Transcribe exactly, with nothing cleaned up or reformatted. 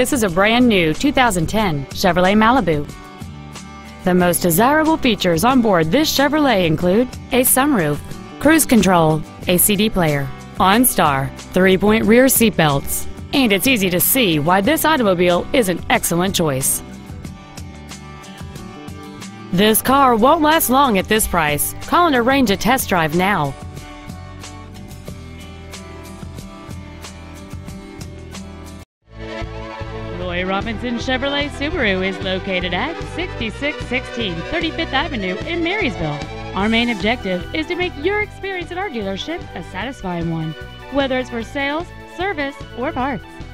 This is a brand new two thousand ten Chevrolet Malibu. The most desirable features on board this Chevrolet include a sunroof, cruise control, a C D player, OnStar, three-point rear seatbelts, and it's easy to see why this automobile is an excellent choice. This car won't last long at this price. Call and arrange a test drive now. Robinson Chevrolet Subaru is located at sixty-six sixteen thirty-fifth Avenue in Marysville. Our main objective is to make your experience at our dealership a satisfying one, whether it's for sales, service, or parts.